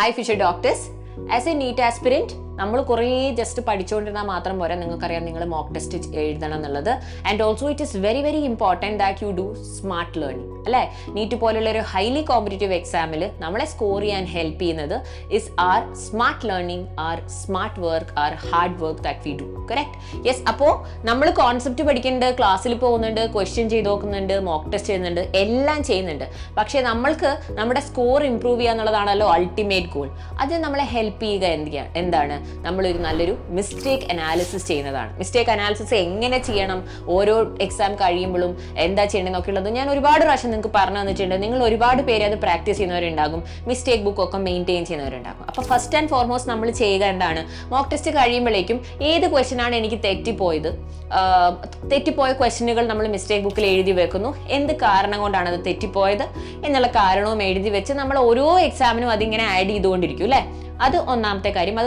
Hi future doctors, as a NEET aspirant, we just mock test and also it is very important that you do smart learning. NEET a highly competitive exam we score and help is our smart learning, our smart work, our hard work that we do. Correct? Yes, so we concept class question mock test but score improve ultimate goal. That help we do mistake analysis. Mistake analysis is how exam practice mistake book maintain. First and foremost, we do mock test. Any question we mistake book. That is one thing. That you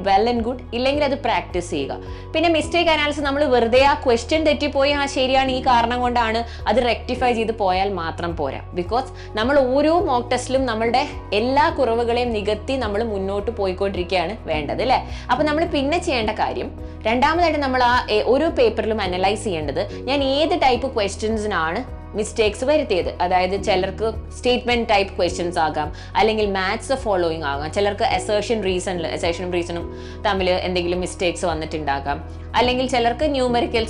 well and good. That's practice. Then mistake analysis, we question that we rectify it. Because we have mock test, we have to mistakes very that is statement type questions agam, maths following assertion reason mistakes numericals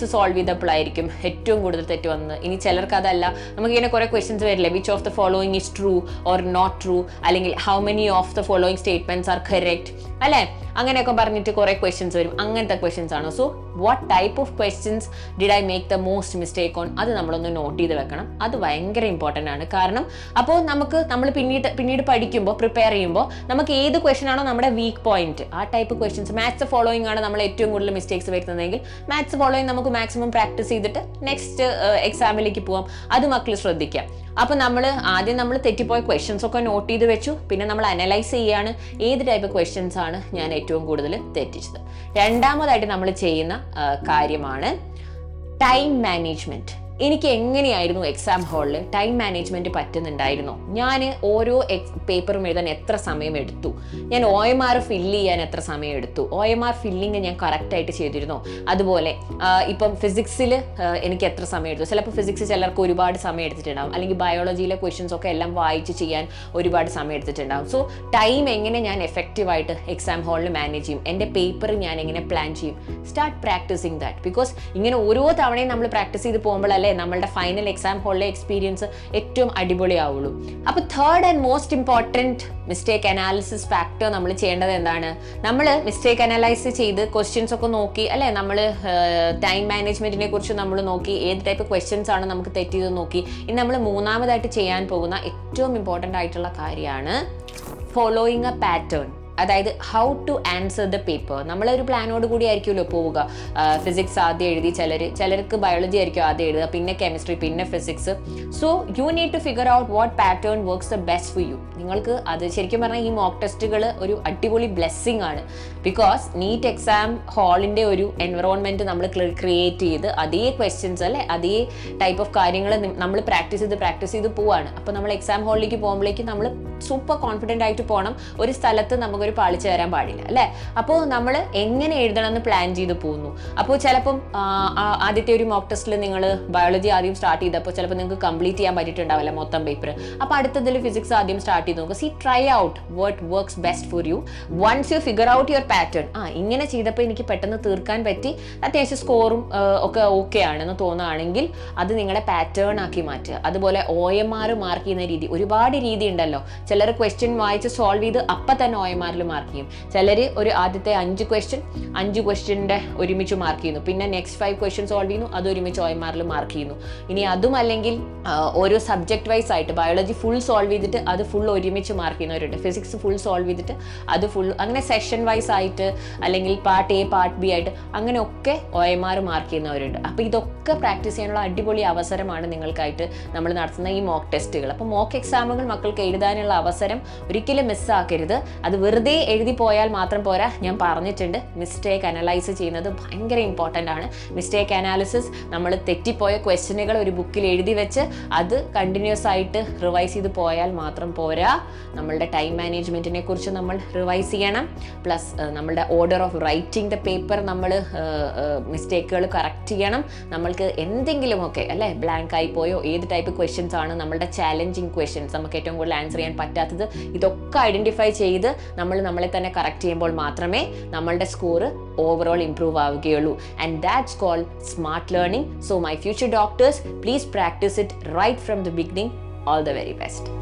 solve with apply questions which of the following is true or not true, how many of the following statements are correct. So what type of questions did I make the most mistake on? That we note. That is very important. Because we prepare any question is weak point. That type of questions. Maths following we mistakes. Maths following we maximum practice. Next exam. That is we questions note. We analyze what type of questions are. Time management. This exam hall time management pattunnundayiruno njan oro paper ezhuthan etra samayam eduthu njan OMR fill cheyan etra samayam eduthu OMR filling njan correct aayittu cheyiruno adupole ippom physics il enikku etra samayam eduthu selappo physics ellarku oru baad samayam eduthittundaavum allengi biology le questions okke ellam vaayichu cheyan oru baad samayam eduthittundaavum so time engane njan effective aayittu exam hall il manage cheyum ende paper njan engane plan cheyum start practicing that because ingane oro thavane nammal practice cheyidu povumbal the final exam hall experience ettum adiboli avulu. Third and most important mistake analysis factor nammal cheyendadu endana nammal mistake analyze cheythu questions okku nokki alle nammal time management ne kurichu nammal nokki edu type questions aanu namukku thettiyadu nokki in nammal moonamadayittu cheyan poguna ettum important aayittulla karyana following a pattern. That is how to answer the paper. We have a plan to go physics, biology, chemistry, physics. So, you need to figure out what pattern works the best for you. This mock test is a blessing. Because NEET exam hall environment we create. That questions, that type of things we practice. So, we exam hall, we super confident. We will plan the mock test. Biology start complete paper. Physics start. See, try out what works best for you. Once you figure out your pattern, score okay. That is pattern. That is OMR mark. If question solve OMR. Salary or Adite Anju question Urimichu Markino. Pin next 5 questions all we know, other image OMR Markino. In Adum Alangil or subject wise site, biology full solve with it, other full Urimichu Markino, physics full solve with it, other full session wise site, Alangil part A, part B, Anganoke, OMR Markino. Apidoka practice and Adiboli Avasara Madangal Kite, Namal Narsana mock test. Mock exam, Makal Kaida and അവസരം ഒരിക്കലും മിസ്സാക്കരുത്. അത് വെറുതെ എഴുതി പോയാൽ മാത്രം പോരാ. ഞാൻ പറഞ്ഞിട്ടുണ്ട്, മിസ്റ്റേക്ക് അനലൈസ് ചെയ്യുന്നത് ഭയങ്കര ഇമ്പോർട്ടൻ്റ് ആണ്. മിസ്റ്റേക്ക് അനാലിസിസ്, നമ്മൾ തെറ്റിപ്പോയ ക്വസ്റ്റ്യനുകൾ ഒരു ബുക്കിൽ എഴുതി വെച്ച് അത് കണ്ടിന്യൂസ് ആയിട്ട് റിവൈസ് ചെയ്ത് പോയാൽ മാത്രം പോരാ. നമ്മളുടെ ടൈം മാനേജ്മെൻറ്റിനെ കുറിച്ച് നമ്മൾ റിവൈസ് ചെയ്യണം. പ്ലസ് നമ്മളുടെ order of writing the paper, നമ്മൾ മിസ്റ്റേക്കുകൾ കറക്റ്റ് ചെയ്യണം. നമ്മൾക്ക് എന്തെങ്കിലുമൊക്കെ അല്ലേ ബ്ലാങ്ക് ആയി പോയോ, ഏത് ടൈപ്പ് ക്വസ്റ്റ്യൻസ് ആണ് നമ്മളുടെ ചാലഞ്ചിങ് ക്വസ്റ്റ്യൻസ്, നമുക്ക് ഏറ്റവും കൂടുതൽ ആൻസർ ചെയ്യാൻ പറ്റാത്തത്, ഇതൊക്കെ ഐഡൻറ്റിഫൈ ചെയ്ത് നമ്മൾ നമ്മളെ തന്നെ കറക്റ്റ് ചെയ്യുമ്പോൾ മാത്രമേ നമ്മളുടെ score overall improve aavugeyullu, and that's called smart learning. So my future doctors, please practice it right from the beginning. All the very best.